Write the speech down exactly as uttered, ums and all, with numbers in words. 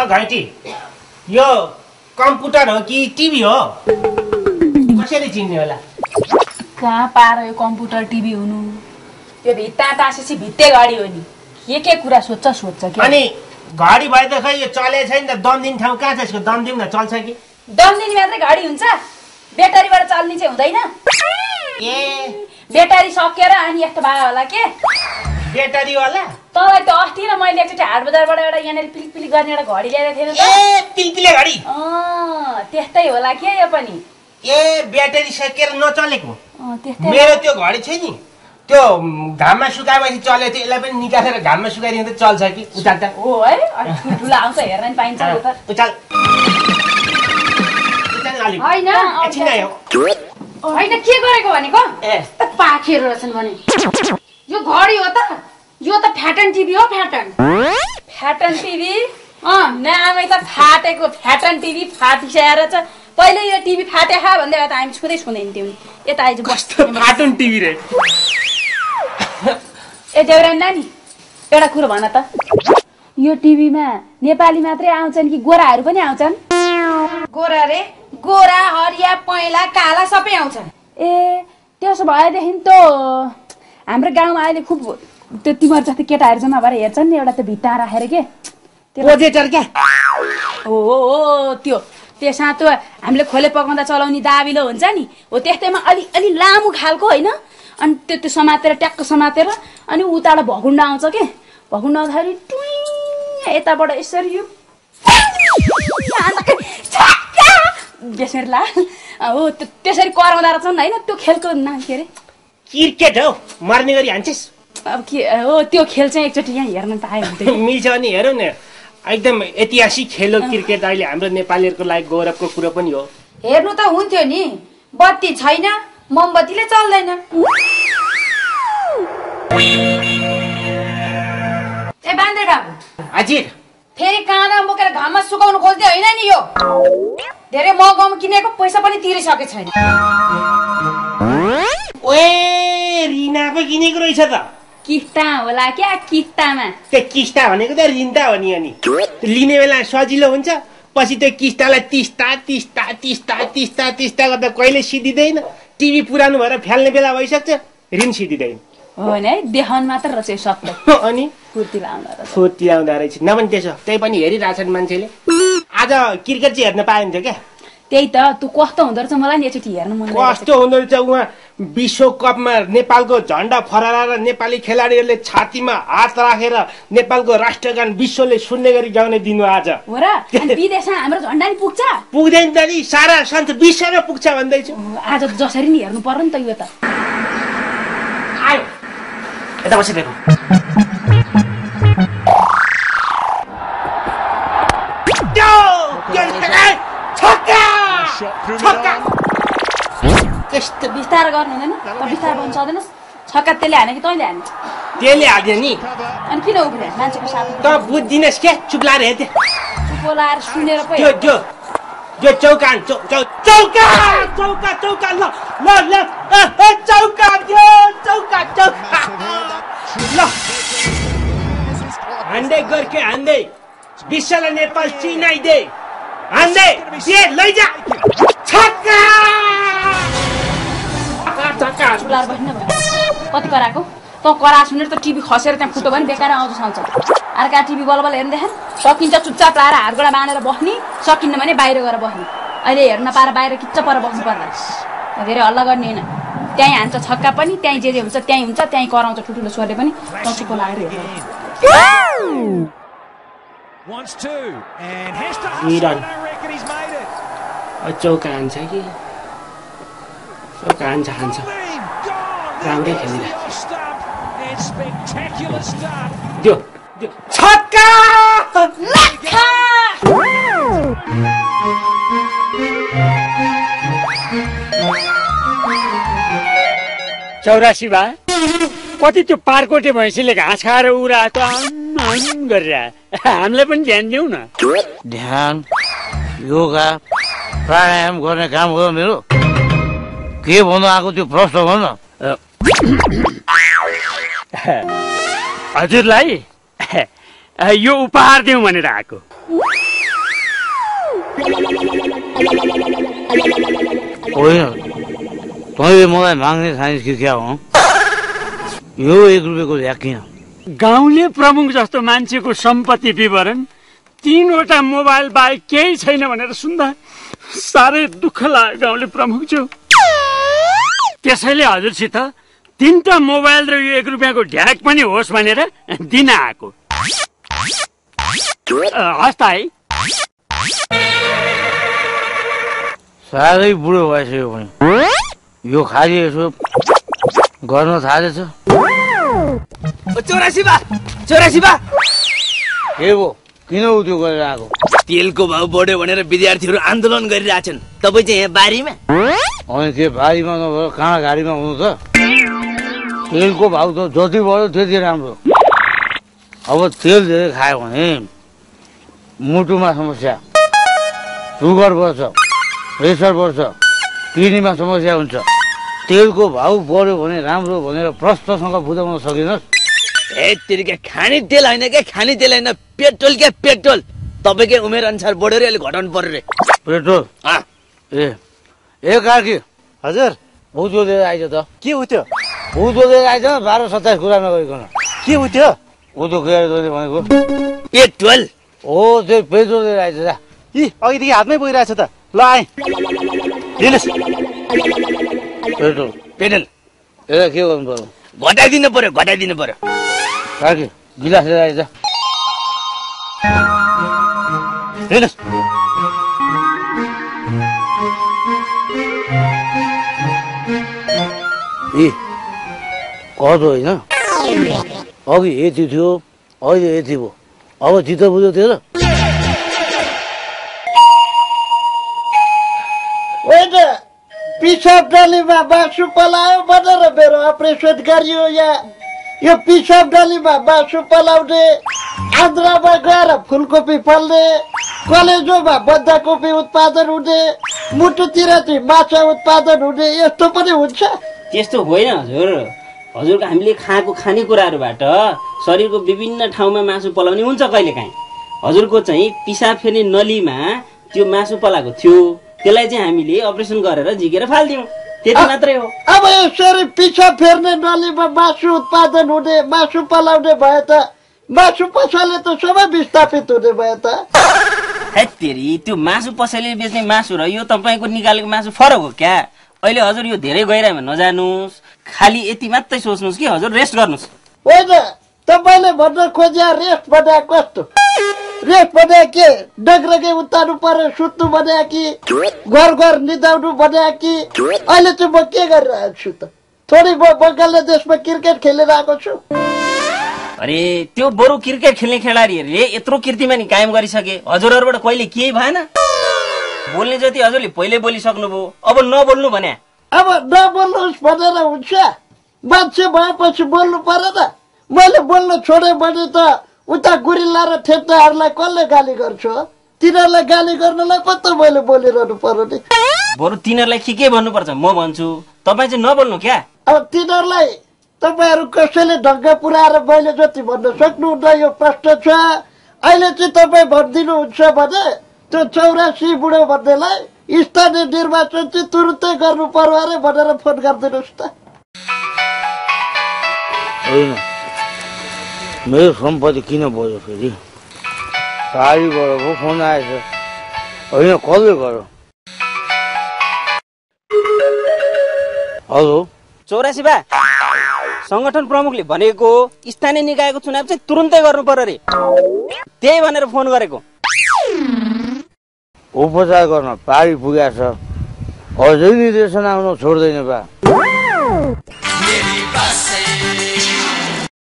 A घाटी यो computer हो कि टीवी हो कसरी चिन्ने होला? कहाँ पार यो कंप्यूटर टीभी हुनु? यो भित्ता तासेसी भित्ते गाडी हो नि। के के कुरा सोच्छ सोच्छ के अनि गाडी भए त खै यो चले छैन त। दम दिन ठाउँ कहाँ छ यसको? दम दिन न चल्छ कि दम दिन मात्र गाडी हुन्छ? ब्याट्रीबाट चल्ने चाहिँ हुँदैन ए ब्याट्री सकेर अनि यस्तो भए होला के ब्याट्री वाला तलाई त अस्ति र मैले एकचोटी हाट बजारबाट एउटा यानेर पिलपिल गर्ने एउटा घडी ल्याएको थिएन त ए पिलपिले घडी अ त्यस्तै होला के यो पनि ए ब्याट्री सकेर नचलेको मेरो त्यो घडी छ नि त्यो घाममा सुकाएपछि चलेको थियो। यसलाई पनि निकालेर घाममा सुकाइदियो त चल्छ कि उचाल्दा हो है अनि ठुला आउँछ हेर्न नि पाइन्छ नि त उचाल उचाल लाली हैन एकछिन आयो हैन के गरेको भनेको ए पाखेर रहेछन् भने यो घडी हो त यो त फ्याटन टिभी हो फ्याटन फ्याटन टिभी अ नामै त फाटेको फ्याटन टिभी फाटिसआएर छ पहिले यो टिभी फाटे खा भन्दै त हामी छुदै छुदैन थियो नि यता आइज बस्छ फ्याटन टिभी रे ए देवरानी नानी एउटा कुरो भन त यो टिभीमा नेपाली मात्रै आउँछन् कि गोराहरू पनि आउँछन्? गोरा रे गोरा हरिया पहेँला काला सबै आउँछन्। ए त्यसो भएदेखि त हाम्रो गाउँमा अहिले खुब त्यो तिम्रो जस्तो केटाहरू जम्मा भएर हेर्छन् नि एउटा त भित्ता राखेर के प्रोजेक्टर क्या हो त्यो त्यसमा त हामीले खोले पकाउँदा चलाउने दाबिलो हुन्छ नि हो त्यस्तैमा अलि अलि लामो खालको होइन अनि त्यो त्यो समातेर ट्याक्क समातेर अनि उताबाट भगुन्डा आउँछ के भगुन्डा आउँदाखेरि टुइ यताबाट यसरी यो त्यसरी ला हो त्यसरी कराउँदा रहेछन् होइन त्यो खेलको नाम के अरे क्रिकेट हो मर्ने गरी हान्छस् अब के हो त्यो खेल चाहिँ एकचोटि यहाँ हेर्न पाए हुन्थ्यो मिल्छ नि हेरौँ न एकदम ऐतिहासिक खेल हो क्रिकेट अहिले हाम्रो नेपालीहरूको लागि गौरवको कुरो पनि हो हेर्नु त हुन्थ्यो नि बत्ती छैन मोमबत्तीले चल्दैन ए बान्दे बाबु हजुर फेरि काँडा बोकेर घाममा सुकाउनु खोज्दै होइन नि यो धेरै महँगोमा किनेको पैसा पनि तिरिसके छैन ओए रिना पो किनेको रहेछ त किस्ता होला क्या किस्तामा त्यो किस्ता भनेको त रिन्ता हो नि अनि लिने बेला सजिलो हुन्छ पछि त्यो किस्तालाई तिस्ता तिस्ता तिस्ता तिस्ता तिस्ता गर्दा कहिले सिद्धिदैन टिभी पुरानो भएर फ्याल्ने बेला भइसक्छ रिन सिद्धिदैन हो नि देहान मात्र रहेछ सबै अनि फुर्ती लाउँदा रहेछ फुर्ती लाउँदा रहेछ नभने त्यसो त्यही पनि हेरिरहेछन् मान्छेले आज क्रिकेट चाहिँ हेर्न पाइन्छ क्या त्यही त तु कस्तो हुँदो रहेछ मलाई नि एकचोटि हेर्न मन लाग्यो कस्तो हुँदो रहेछ उहाँ विश्वकपमा नेपालको झण्डा फहराएर नेपाली खेलाडीहरूले छातीमा हात राखेर नेपालको राष्ट्रगान विश्वले सुन्ने गरी गाउने दिन आज हो र अनि विदेशमा हाम्रो झण्डा नि पुग्छ पुग्दैन त नि सारा सन्त विश्वमा पुग्छ भन्दै छु आज जसरी नि हेर्नु पर्यो नि त यो त आयो यता बसे देखो छक्का त्यस्तो विस्तार गर्नु हुँदैन त विस्तार गर्न सक्दैनस् छक्का त्यसले हाने कि तैँले हाने त्यसले हाने नि अनि किन उभिने मान्छेको साथमा त बुझ्दिनस् के चुप लाएर हेर्थे बोलाएर सुनेर पो त्यो त्यो त्यो चौकान चौका चौका चौका ल ल ल ए चौका त्यो चौका चौका ल हान्दै गर्के हान्दै विश्वलाई नेपाल चिनाइदे हान्दै ये लैजा छक्का छक्का चुलार बस्न भयो कति कराको त करा सुनेर त टिभी खसेर त्यहाँ फुटो पनि बेकार आउँछ साउँछ अर्का टिभी बलबल हेर्न देखेन सकिन्छ चुपचाप लाएर हातगोडा बाँधेर बस्ने सकिन्न भने बाहिर गएर बस्ने अहिले हेर्न पाएर बाहिर किच्च पर बस्नु पर्ला धेरै हल्ला गर्ने हैन त्यही हान्छ छक्का पनि त्यही जे जे हुन्छ त्यही हुन्छ त्यही कराउँछ ठुटुलो स्वरले पनि टचको लाएर हेर्नु wants to and has to reckon he's made it a chauka hancha ki chauka hancha hancha ramle khelila it's spectacular start jo jo chhakka lakha चौरासी बा कति त्यो पारकोटे भैँसीले घाँस खाएर उरा त आउन गरिरहा हामीलाई पनि ध्यान दिउ न ध्यान योगा प्राणायाम गर्ने काम हो मेरो के भन्नु आएको त्यो प्रश्न भन हजुरलाई यो उपहार दिउँ भनेर आएको भी मोबाइल मांगने साइंस की क्या हो यो एक रुपये को याकिया गाउँले प्रमुख जस्तो मान्छेको सम्पत्ति विवरण तीनवटा मोबाइल बाहेक केही छैन भनेर सुन्दा साह्रै दुःख लाग्यो गाउँले प्रमुखज्यू। त्यसैले हजुरसित तीनटा मोबाइल र यो एक रुपैयाँको ढ्याक पनि होस् भनेर दिन आएको। हस्त है साह्रै बुढो भइसक्यो भने यो खाली यसो गर्न थालेछ। चौरासी बा चौरासी बा के भो किन उद्यो गरेर आएको? तेलको भाउ बढ्यो भनेर विद्यार्थीहरू आन्दोलन गरिरहेका छन्। तपाई चाहिँ यहाँ बारीमा? अनि के बारीमा नभएर कहाँ गाडीमा हुनुहुन्छ? तेलको भाउ त जति बढ्यो त्यति राम्रो। अब तेल धेरै खायो भने मुटुमा समस्या, सुगर बढ्छ, प्रेसर बढ्छ, किडनीमा समस्या हुन्छ। तेलको भाउ बढ्यो भने राम्रो भनेर प्रश्नसँग बुझाउन सकिनस्? ए तिर्के खानी तेल हैन के खानी तेल हैन पेट्रोल के पेट्रोल तपाईकै उमेर अनुसार बढ्यो रे, अलि घटाउनु पर्यो रे पेट्रोल। अ ए ए काकी हजुर भुजो दिएर आइज त के हो त्यो? भुजो दिएर आइज बाह्र सत्ताइस कुरा नगरिकन के हो त्यो? भुजो गएर जले भनेको पेट्रोल हो त्यो पेट्रोल दिएर आइज जा। इ अघिदेखि हातमै बोइराछ त ल आइ लिनुस् पेट्रोल पेट्रोल ए के गर्नु पर्यो घटाइदिनु पर्यो घटाइदिनु पर्यो। काकी गिलास लिएर आइज हेर्नुहोस्। ए कदो होइन अघि यति थियो अहिले यति भयो अब जित्त बुझ्यो त्यो र पिसाब डालीमा बासु पलायो भनेर मेरो अपरेसन गरियो। या यो पिसाब डालीमा बासु पलाउने, आन्द्रामा गएर फुलकोपी फल्ने, कलेजोमा बन्दाकोपी उत्पादन हुने, मुटुतिर चाहिँ माछा उत्पादन हुने यस्तो पनि हुन्छ? त्यस्तो होइन हजुर। हजुरको हामीले खाएको खानेकुराहरूबाट शरीरको विभिन्न ठाउँमा मासु पलाउने हुन्छ। कहिलेकाहीँ हजुरको चाहिँ पिसाब फेर्ने नलीमा त्यो मासु पलाएको थियो, त्यसलाई चाहिँ हामीले अपरेसन गरेर झिकेर फाल्दियौँ, त्यति मात्रै हो। अब यसरी पिसाब फेर्ने नलीमा मासु उत्पादन हुने, मासु पलाउने भयो त मासु पसले त सबै विस्थापित हुने भयो त। हेत्तेरी त्यो मासु पसले बेच्ने मासु र यो तपाईँको निकालेको मासु फरक हो क्या? अहिले हजुर यो धेरै गहिराइमा नजानुस्, खाली यति मात्रै सोच्नुहोस् कि हजुर रेस्ट गर्नुहोस्। होइन तपाईँले भन्न खोज्या रेस्ट भन्दा कस्तो रेस्ट भन्या के? डगरकै उतार्नु पर्यो सुत्नु भन्या कि घर घर निदाउनु भन्या कि? अहिले चाहिँ म के गरिरहेको छु त? थोरै म बङ्गाल देशमा क्रिकेट खेलिरहेको छु। अरे त्यो बरु क्रिकेट खेल्ने खेलाडीहरूले यत्रो कृतिमा नि कायम गरिसके, हजुरहरूबाट कहिले केही भएन। बोल्ने जति हजुरले पहिले बोलिसक्नुभयो, अब नबोल्नु भन्या। अब नबोल्नुहोस् भनेर हुन्छ? मान्छे भएपछि बोल्नु पर्यो त। मैले बोल्न छोडेँ भने त उता गुरिल्ला र ठेप्टाहरूलाई कसले गाली गर्छ? तिनीहरूलाई गाली गर्नलाई कत्रो मैले बोलिरहनु पर्यो नि। बरु तिनीहरूलाई के के भन्नुपर्छ म भन्छु, तपाईँ चाहिँ नबोल्नु क्या? अब तिनीहरूलाई तपाईँहरू कसैले ढङ्ग पुऱ्याएर मैले जति भन्न सक्नुहुन्न यो प्रश्न छ। अहिले चाहिँ तपाईँ भनिदिनुहुन्छ भने त्यो चौरासी बुढो भन्नेलाई स्थानीय निर्वाचन चाहिँ तुरुन्तै गर्नु पर्यो अरे भनेर फोन गरिदिनुहोस् त। मेरो सम्पत्ति किन बज्यो फेरि? साडीबाट पो फोन आएछ। होइन कसले गर्यो? हेलो चौरासी बा, सङ्गठन प्रमुखले भनेको स्थानीय निकायको चुनाव चाहिँ तुरुन्तै गर्नु पर्यो अरे, त्यही भनेर फोन गरेको। उपचार गर्न पारी पुगेछ, अझै निर्देशन आउन छोड्दैन बा।